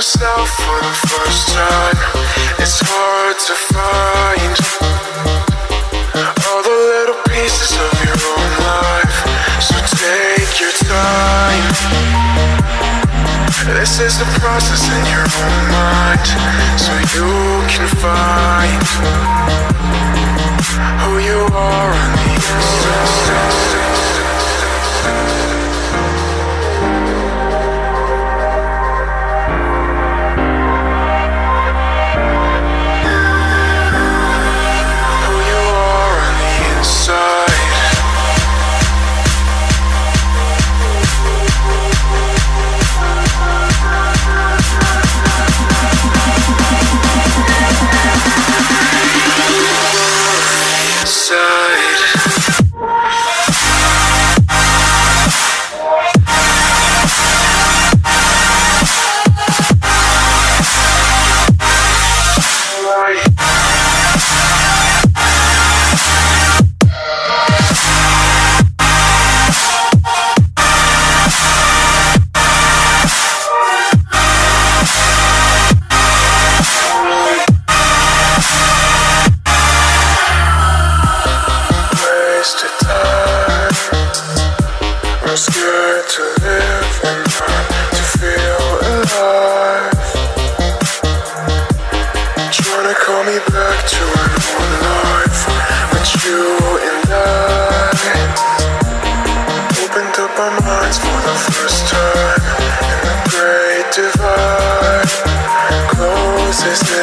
yourself for the first time. It's hard to find all the little pieces of your own life, so take your time. This is the process in your own mind, so you can find who you are on the inside. It's good to live and not to feel alive. Tryna call me back to an old life with you and I. Opened up our minds for the first time, and the great divide closes in.